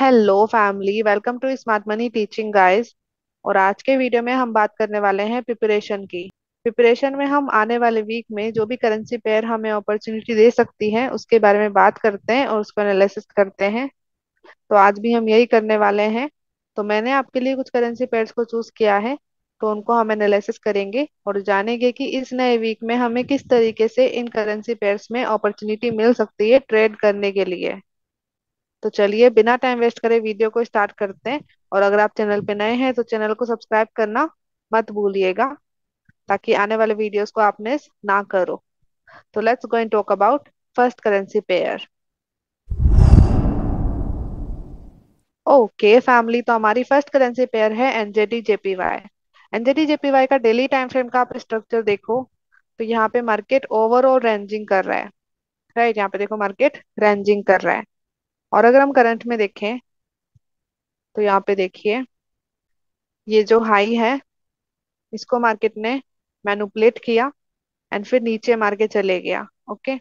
Hello family, welcome to smart money teaching guys. और आज के वीडियो में हम बात करने वाले हैं प्रिपरेशन की। प्रिपरेशन में हम आने वाले वीक में जो भी करेंसी पेयर हमें अपॉर्चुनिटी दे सकती है उसके बारे में बात करते हैं और उसको एनालिसिस करते हैं। तो आज भी हम यही करने वाले हैं। तो मैंने आपके लिए कुछ करेंसी पेयर्स को चूज किया है, तो उनको हम एनालिसिस करेंगे और जानेंगे कि इस नए वीक में हमें किस तरीके से इन करेंसी पेयर्स में अपॉर्चुनिटी मिल सकती है ट्रेड करने के लिए। तो चलिए बिना टाइम वेस्ट करे वीडियो को स्टार्ट करते हैं। और अगर आप चैनल पे नए हैं तो चैनल को सब्सक्राइब करना मत भूलिएगा ताकि आने वाले वीडियोस को आप मिस ना करो। तो let's go and talk about first currency pair. Okay family, तो हमारी फर्स्ट करेंसी पेयर है एनजेडी जेपीवाई। एनजेडी जेपीवाई का डेली टाइम फ्रेम का आप स्ट्रक्चर देखो तो यहाँ पे मार्केट ओवरऑल रेंजिंग कर रहा है, राइट। यहाँ पे देखो मार्केट रेंजिंग कर रहा है। और अगर हम करंट में देखें तो यहाँ पे देखिए ये जो हाई है इसको मार्केट ने मैनिपुलेट किया एंड फिर नीचे मार के चले गया, ओके।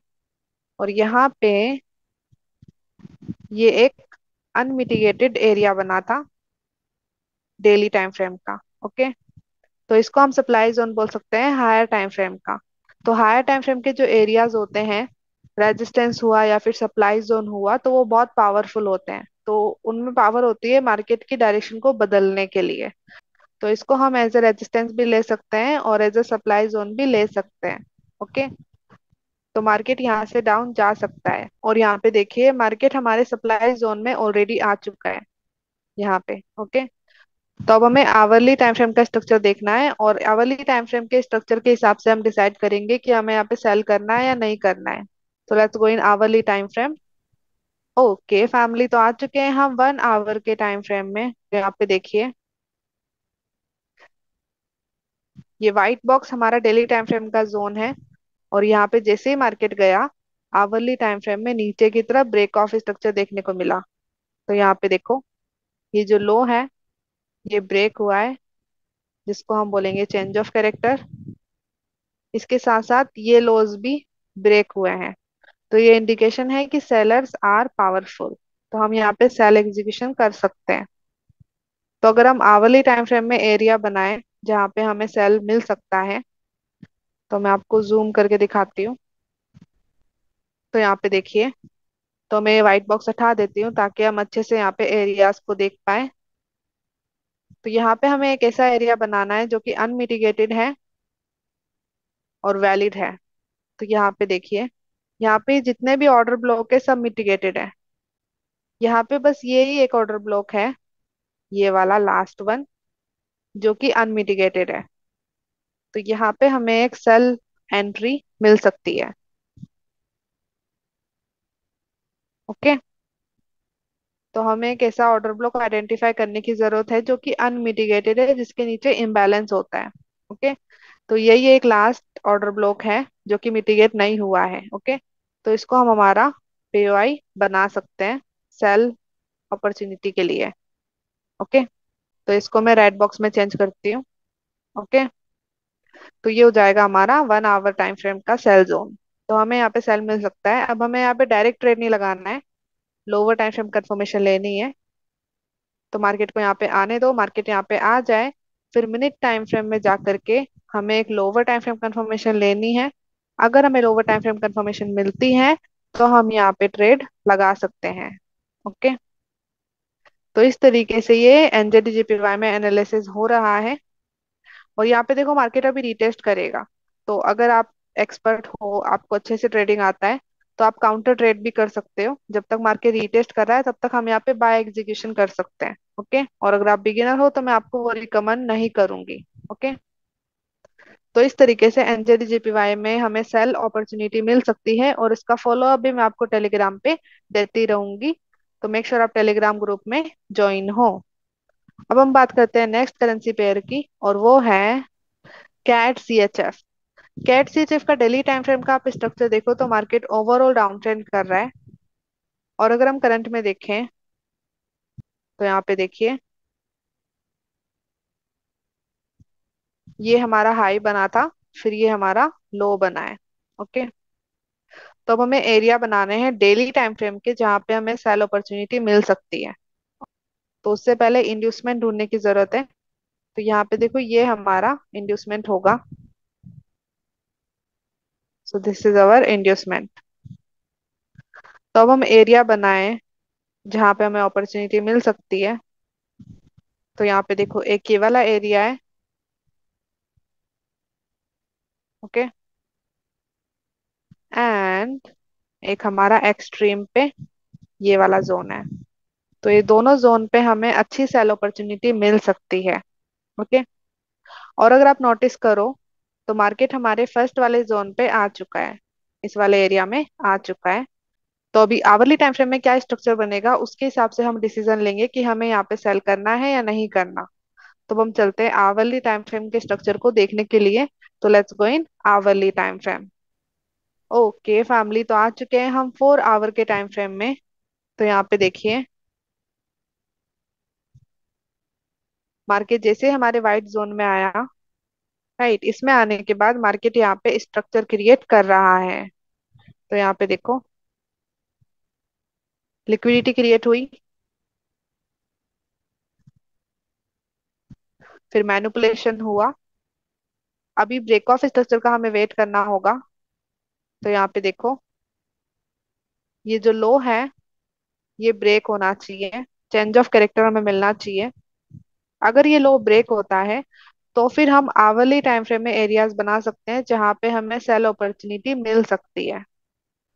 और यहाँ पे ये एक अनमिटिगेटेड एरिया बना था डेली टाइम फ्रेम का, ओके। तो इसको हम सप्लाई जोन बोल सकते हैं हायर टाइम फ्रेम का। तो हायर टाइम फ्रेम के जो एरियाज होते हैं, रेजिस्टेंस हुआ या फिर सप्लाई जोन हुआ, तो वो बहुत पावरफुल होते हैं। तो उनमें पावर होती है मार्केट की डायरेक्शन को बदलने के लिए। तो इसको हम एज ए रेजिस्टेंस भी ले सकते हैं और एज ए सप्लाई जोन भी ले सकते हैं, ओके। तो मार्केट यहाँ से डाउन जा सकता है। और यहाँ पे देखिए मार्केट हमारे सप्लाई जोन में ऑलरेडी आ चुका है यहाँ पे, ओके। तो अब हमें आवरली टाइम फ्रेम का स्ट्रक्चर देखना है और आवरली टाइम फ्रेम के स्ट्रक्चर के हिसाब से हम डिसाइड करेंगे कि हमें यहाँ पे सेल करना है या नहीं करना है। तो let's go in hourly time frame. Okay family, तो आ चुके हैं हम 1 आवर के टाइम फ्रेम में। यहाँ पे देखिए ये व्हाइट बॉक्स हमारा डेली टाइम फ्रेम का जोन है। और यहाँ पे जैसे ही मार्केट गया आवरली टाइम फ्रेम में नीचे की तरफ ब्रेक ऑफ स्ट्रक्चर देखने को मिला। तो यहाँ पे देखो ये जो लो है ये ब्रेक हुआ है, जिसको हम बोलेंगे चेंज ऑफ कैरेक्टर। इसके साथ साथ ये लोज भी ब्रेक हुए हैं। तो ये इंडिकेशन है कि सेलर्स आर पावरफुल। तो हम यहाँ पे सेल एग्जीक्यूशन कर सकते हैं। तो अगर हम आवरली टाइम फ्रेम में एरिया बनाएं जहाँ पे हमें सेल मिल सकता है, तो मैं आपको जूम करके दिखाती हूँ। तो यहाँ पे देखिए, तो मैं व्हाइट बॉक्स हटा देती हूँ ताकि हम अच्छे से यहाँ पे एरियाज को देख पाए। तो यहाँ पे हमें एक ऐसा एरिया बनाना है जो कि अनमिटिगेटेड है और वैलिड है। तो यहाँ पे देखिए यहाँ पे जितने भी ऑर्डर ब्लॉक है सब मिटिगेटेड है। यहाँ पे बस ये ही एक ऑर्डर ब्लॉक है, ये वाला लास्ट वन, जो कि अनमिटिगेटेड है। तो यहाँ पे हमें एक सेल एंट्री मिल सकती है, ओके। तो हमें एक ऐसा ऑर्डर ब्लॉक आइडेंटिफाई करने की जरूरत है जो कि अनमिटिगेटेड है, जिसके नीचे इम्बैलेंस होता है, ओके। तो यही एक लास्ट ऑर्डर ब्लॉक है जो कि मिटिगेट नहीं हुआ है, ओके। तो इसको हम हमारा पीओआई बना सकते हैं सेल अपॉर्चुनिटी के लिए, ओके। तो इसको मैं रेड बॉक्स में चेंज करती हूँ, ओके। तो ये हो जाएगा हमारा 1 आवर टाइम फ्रेम का सेल जोन। तो हमें यहाँ पे सेल मिल सकता है। अब हमें यहाँ पे डायरेक्ट ट्रेड नहीं लगाना है, लोअर टाइम फ्रेम कन्फर्मेशन लेनी है। तो मार्केट को यहाँ पे आने दो, मार्केट यहाँ पे आ जाए, फिर मिनट टाइम फ्रेम में जा करके हमें एक लोअर टाइम फ्रेम कंफर्मेशन लेनी है। अगर हमें लोअर टाइम फ्रेम कंफर्मेशन मिलती है तो हम यहाँ पे ट्रेड लगा सकते हैं, ओके। तो इस तरीके से ये एनजेडी जेपीवाई में एनालिसिस हो रहा है। और यहाँ पे देखो मार्केट अभी रिटेस्ट करेगा। तो अगर आप एक्सपर्ट हो, आपको अच्छे से ट्रेडिंग आता है, तो आप काउंटर ट्रेड भी कर सकते हो। जब तक मार्केट रिटेस्ट कर रहा है तब तक हम यहाँ पे बाय एग्जीक्यूशन कर सकते हैं, ओके। और अगर आप बिगिनर हो तो मैं आपको वो रिकमेंड नहीं करूंगी, ओके। तो इस तरीके से एनजेडी जेपीवाई में हमें सेल अपॉर्चुनिटी मिल सकती है। और इसका फॉलोअप भी मैं आपको टेलीग्राम पे देती रहूंगी। तो मेक श्योर आप टेलीग्राम ग्रुप में ज्वाइन हो। अब हम बात करते हैं नेक्स्ट करेंसी पेयर की, और वो है कैड CHF। कैड CHF का डेली टाइम फ्रेम का आप स्ट्रक्चर देखो तो मार्केट ओवरऑल डाउन ट्रेंड कर रहा है। और अगर हम करंट में देखें तो यहाँ पे देखिए ये हमारा हाई बना था, फिर ये हमारा लो बना है, ओके। तो अब हमें एरिया बनाने हैं डेली टाइम फ्रेम के जहाँ पे हमें सेल अपॉर्चुनिटी मिल सकती है। तो उससे पहले इंड्यूसमेंट ढूंढने की जरूरत है। तो यहाँ पे देखो ये हमारा इंड्यूसमेंट होगा, so this is our inducement. तो अब हम एरिया बनाए जहाँ पे हमें अपॉर्चुनिटी मिल सकती है। तो यहाँ पे देखो एक ये वाला एरिया है, ओके, एंड एक हमारा एक्सट्रीम पे ये वाला जोन है। तो ये दोनों जोन पे हमें अच्छी सेल अपॉर्चुनिटी मिल सकती है, ओके। और अगर आप नोटिस करो तो मार्केट हमारे फर्स्ट वाले जोन पे आ चुका है, इस वाले एरिया में आ चुका है। तो अभी आवरली टाइम फ्रेम में क्या स्ट्रक्चर बनेगा उसके हिसाब से हम डिसीजन लेंगे कि हमें यहाँ पे सेल करना है या नहीं करना। तो हम चलते हैं आवरली टाइम फ्रेम के स्ट्रक्चर को देखने के लिए। तो let's go in hourly time frame. Okay family, तो आ चुके हैं हम 4 आवर के टाइम फ्रेम में। तो यहाँ पे देखिए मार्केट जैसे हमारे व्हाइट जोन में आया, राइट, इसमें आने के बाद मार्केट यहाँ पे स्ट्रक्चर क्रिएट कर रहा है। तो यहाँ पे देखो लिक्विडिटी क्रिएट हुई, फिर मैनिपुलेशन हुआ, अभी ब्रेक ऑफ स्ट्रक्चर का हमें वेट करना होगा। तो यहाँ पे देखो ये जो लो है ये ब्रेक होना चाहिए, चेंज ऑफ कैरेक्टर हमें मिलना चाहिए। अगर ये लो ब्रेक होता है तो फिर हम आवरली टाइम फ्रेम में एरियाज बना सकते हैं जहाँ पे हमें सेल अपॉर्चुनिटी मिल सकती है।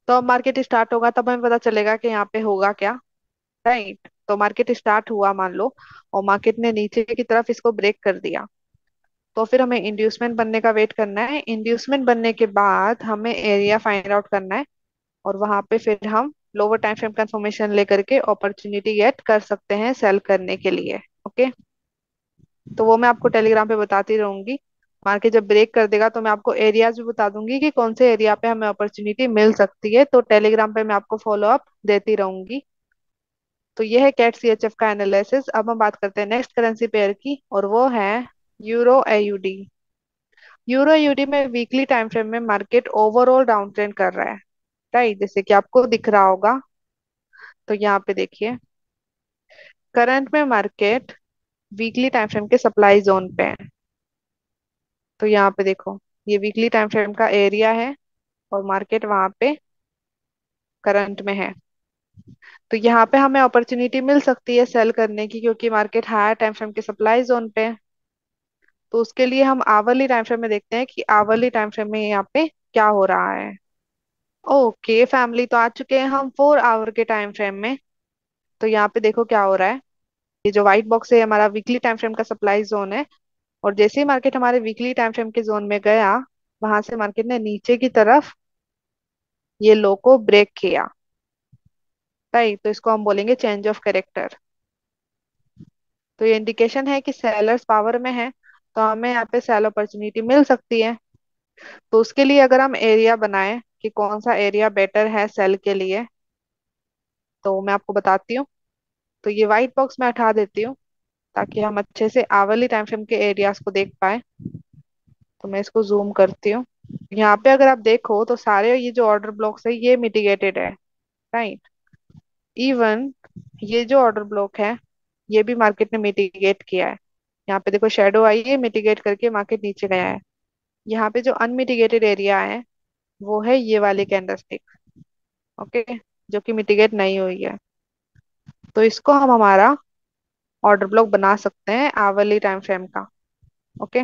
तो अब मार्केट स्टार्ट होगा तब हमें पता चलेगा कि यहाँ पे होगा क्या, राइट। तो मार्केट स्टार्ट हुआ मान लो और मार्केट ने नीचे की तरफ इसको ब्रेक कर दिया, तो फिर हमें इंड्यूसमेंट बनने का वेट करना है। इंड्यूसमेंट बनने के बाद हमें एरिया फाइंड आउट करना है और वहां पे फिर हम लोअर टाइम फ्रेम कंफर्मेशन लेकर के अपॉर्चुनिटी गेट कर सकते हैं सेल करने के लिए, ओके। तो वो मैं आपको टेलीग्राम पे बताती रहूंगी। मार्केट जब ब्रेक कर देगा तो मैं आपको एरियाज भी बता दूंगी कि कौन से एरिया पे हमें अपॉर्चुनिटी मिल सकती है। तो टेलीग्राम पे मैं आपको फॉलो अप देती रहूंगी। तो ये है कैट CHF का एनालिसिस। अब हम बात करते हैं नेक्स्ट करेंसी पेयर की, और वो है यूरो AUD। यूरो AUD में वीकली टाइम फ्रेम में मार्केट ओवरऑल डाउन ट्रेंड कर रहा है, राइट, जैसे कि आपको दिख रहा होगा। तो यहाँ पे देखिए करंट में मार्केट वीकली टाइम फ्रेम के सप्लाई जोन पे है। तो यहाँ पे देखो ये वीकली टाइम फ्रेम का एरिया है और मार्केट वहां पे करंट में है। तो यहाँ पे हमें अपॉर्चुनिटी मिल सकती है सेल करने की क्योंकि मार्केट हायर टाइम फ्रेम के सप्लाई जोन पे है। तो उसके लिए हम आवरली टाइम फ्रेम में देखते हैं कि आवरली टाइम फ्रेम में यहाँ पे क्या हो रहा है। ओके फैमिली, तो आ चुके हैं हम 4 आवर के टाइम फ्रेम में। तो यहाँ पे देखो क्या हो रहा है, ये जो व्हाइट बॉक्स है हमारा वीकली टाइम फ्रेम का सप्लाई जोन है, और जैसे ही मार्केट हमारे वीकली टाइम फ्रेम के जोन में गया वहां से मार्केट ने नीचे की तरफ ये लो को ब्रेक किया, राइट। तो इसको हम बोलेंगे चेंज ऑफ कैरेक्टर। तो ये इंडिकेशन है कि सेलर्स पावर में है, तो हमें यहाँ पे सेल अपॉर्चुनिटी मिल सकती है। तो उसके लिए अगर हम एरिया बनाए कि कौन सा एरिया बेटर है सेल के लिए, तो मैं आपको बताती हूँ। तो ये व्हाइट बॉक्स मैं हटा देती हूँ ताकि हम अच्छे से आवरली टाइम फ्रेम के एरियाज को देख पाए। तो मैं इसको जूम करती हूँ। यहाँ पे अगर आप देखो तो सारे ये जो ऑर्डर ब्लॉक्स है ये मिटिगेटेड है, राइट। इवन ये जो ऑर्डर ब्लॉक है ये भी मार्केट ने मिटिगेट किया है। यहाँ पे देखो शेडो आई है, मिटिगेट करके मार्केट नीचे गया है। यहाँ पे जो अनमिटिगेटेड एरिया है वो है ये वाली कैंडलस्टिक, ओके, जो कि मिटिगेट नहीं हुई है। तो इसको हम हमारा ऑर्डर ब्लॉक बना सकते हैं आवरली टाइम फ्रेम का, ओके।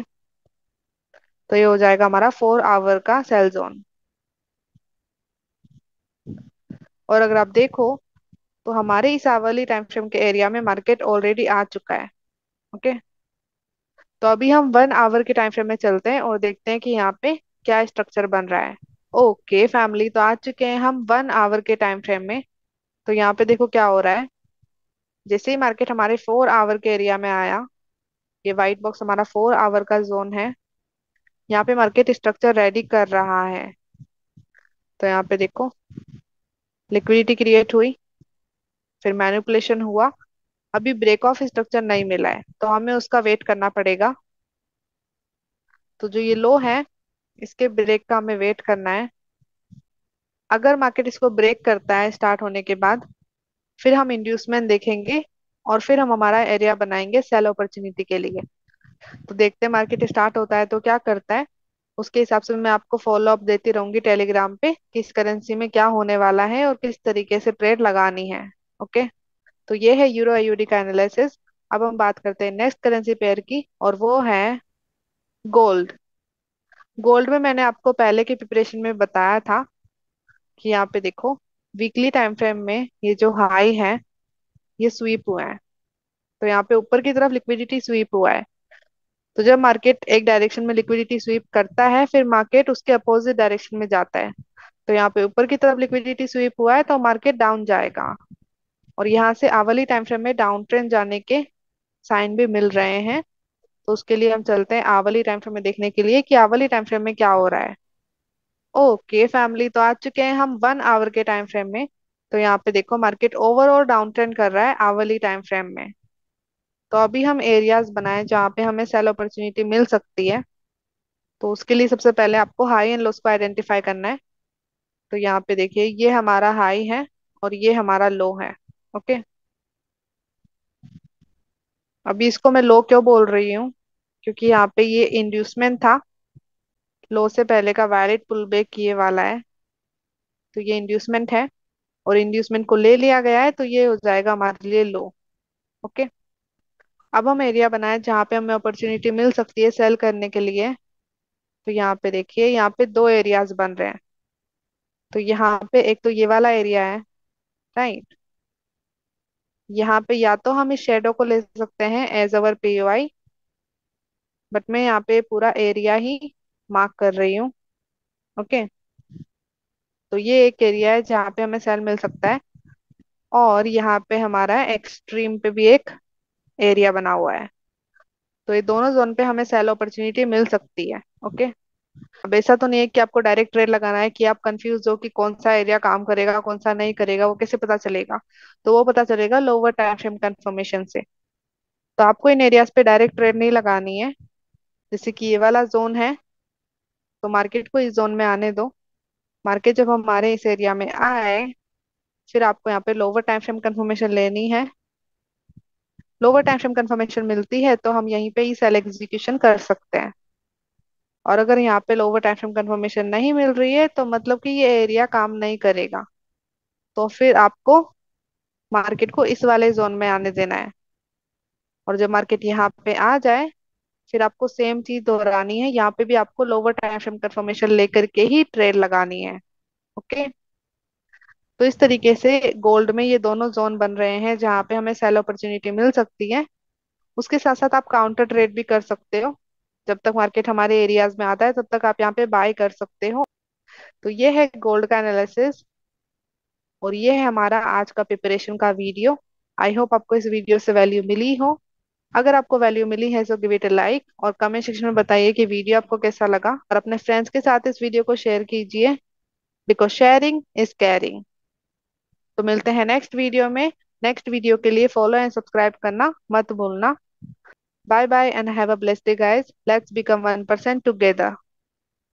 तो ये हो जाएगा हमारा 4 आवर का सेल जोन। और अगर आप देखो तो हमारे इस आवरली टाइम फ्रेम के एरिया में मार्केट ऑलरेडी आ चुका है, ओके। तो अभी हम 1 आवर के टाइम फ्रेम में चलते हैं और देखते हैं कि यहाँ पे क्या स्ट्रक्चर बन रहा है। ओके फैमिली, तो आ चुके हैं हम 1 आवर के टाइम फ्रेम में। तो यहाँ पे देखो क्या हो रहा है, जैसे ही मार्केट हमारे 4 आवर के एरिया में आया, ये व्हाइट बॉक्स हमारा 4 आवर का जोन है, यहाँ पे मार्केट स्ट्रक्चर रेडी कर रहा है। तो यहाँ पे देखो लिक्विडिटी क्रिएट हुई, फिर मैनिपुलेशन हुआ, अभी ब्रेक ऑफ स्ट्रक्चर नहीं मिला है तो हमें उसका वेट करना पड़ेगा। तो जो ये लो है इसके ब्रेक का हमें वेट करना है। अगर मार्केट इसको ब्रेक करता है स्टार्ट होने के बाद, फिर हम इंड्यूसमेंट देखेंगे और फिर हम हमारा एरिया बनाएंगे सेल अपॉर्चुनिटी के लिए। तो देखते हैं मार्केट स्टार्ट होता है तो क्या करता है, उसके हिसाब से मैं आपको फॉलोअप देती रहूंगी टेलीग्राम पे किस करेंसी में क्या होने वाला है और किस तरीके से ट्रेड लगानी है। ओके, तो ये है यूरो AUD का एनालिसिस। अब हम बात करते हैं नेक्स्ट करेंसी पेयर की और वो है गोल्ड। गोल्ड में मैंने आपको पहले के प्रिपरेशन में बताया था कि यहाँ पे देखो वीकली टाइम फ्रेम में ये जो हाई है ये स्वीप हुआ है, तो यहाँ पे ऊपर की तरफ लिक्विडिटी स्वीप हुआ है। तो जब मार्केट एक डायरेक्शन में लिक्विडिटी स्वीप करता है फिर मार्केट उसके अपोजिट डायरेक्शन में जाता है, तो यहाँ पे ऊपर की तरफ लिक्विडिटी स्वीप हुआ है तो मार्केट डाउन जाएगा और यहाँ से आवली टाइम फ्रेम में डाउन ट्रेंड जाने के साइन भी मिल रहे हैं। तो उसके लिए हम चलते हैं आवली टाइम फ्रेम में देखने के लिए कि आवली टाइम फ्रेम में क्या हो रहा है। ओके फैमिली, तो आ चुके हैं हम 1 आवर के टाइम फ्रेम में। तो यहाँ पे देखो मार्केट ओवरऑल डाउन ट्रेंड कर रहा है आवली टाइम फ्रेम में। तो अभी हम एरियाज बनाए जहाँ पे हमें सेल अपॉर्चुनिटी मिल सकती है। तो उसके लिए सबसे पहले आपको हाई एंड लोस को आइडेंटिफाई करना है। तो यहाँ पे देखिए ये हमारा हाई है और ये हमारा लो है। ओके, अभी इसको मैं लो क्यों बोल रही हूँ, क्योंकि यहाँ पे ये इंड्यूसमेंट था, लो से पहले का वैलिड पुल बैक किए वाला है, तो ये इंड्यूसमेंट है और इंड्यूसमेंट को ले लिया गया है, तो ये हो जाएगा हमारे लिए लो। ओके, अब हम एरिया बनाए जहाँ पे हमें अपॉर्चुनिटी मिल सकती है सेल करने के लिए। तो यहाँ पे देखिए यहाँ पे 2 एरियाज बन रहे हैं। तो यहाँ पे एक तो ये वाला एरिया है, राइट, यहाँ पे या तो हम इस शेडो को ले सकते हैं एज अवर POI, बट मैं यहाँ पे पूरा एरिया ही मार्क कर रही हूँ। ओके, तो ये एक एरिया है जहाँ पे हमें सेल मिल सकता है और यहाँ पे हमारा एक्सट्रीम पे भी एक एरिया बना हुआ है, तो ये दोनों जोन पे हमें सेल अपॉर्चुनिटी मिल सकती है। ओके, अब ऐसा तो नहीं है कि आपको डायरेक्ट ट्रेड लगाना है कि आप कंफ्यूज हो कि कौन सा एरिया काम करेगा कौन सा नहीं करेगा। वो कैसे पता चलेगा, तो वो पता चलेगा लोअर टाइम फ्रेम कंफर्मेशन से। तो आपको इन एरियाज पे डायरेक्ट ट्रेड नहीं लगानी है, जैसे कि ये वाला जोन है तो मार्केट को इस जोन में आने दो। मार्केट जब हमारे इस एरिया में आए फिर आपको यहाँ पे लोअर टाइम फ्रेम कंफर्मेशन लेनी है। लोअर टाइम फ्रेम कंफर्मेशन मिलती है तो हम यहीं पे ही सेल एग्जीक्यूशन कर सकते हैं, और अगर यहाँ पे लोअर टाइम फ्रेम कंफर्मेशन नहीं मिल रही है तो मतलब कि ये एरिया काम नहीं करेगा, तो फिर आपको मार्केट को इस वाले जोन में आने देना है। और जब मार्केट यहाँ पे आ जाए फिर आपको सेम चीज दोहरानी है, यहाँ पे भी आपको लोअर टाइम फ्रेम कंफर्मेशन लेकर के ही ट्रेड लगानी है। ओके, तो इस तरीके से गोल्ड में ये दोनों जोन बन रहे हैं जहाँ पे हमें सेल अपॉर्चुनिटी मिल सकती है। उसके साथ साथ आप काउंटर ट्रेड भी कर सकते हो, जब तक मार्केट हमारे एरियाज में आता है तब तक आप यहाँ पे बाय कर सकते हो। तो ये है गोल्ड का एनालिसिस और ये है हमारा आज का प्रिपरेशन का वीडियो। आई होप आपको इस वीडियो से वैल्यू मिली हो। अगर आपको वैल्यू मिली है तो गिव इट अ लाइक और कमेंट सेक्शन में बताइए कि वीडियो आपको कैसा लगा, और अपने फ्रेंड्स के साथ इस वीडियो को शेयर कीजिए, बिकॉज शेयरिंग इज केयरिंग। तो मिलते हैं नेक्स्ट वीडियो में। नेक्स्ट वीडियो के लिए फॉलो एंड सब्सक्राइब करना मत भूलना। Bye bye and have a blessed day guys. Let's become 1% together.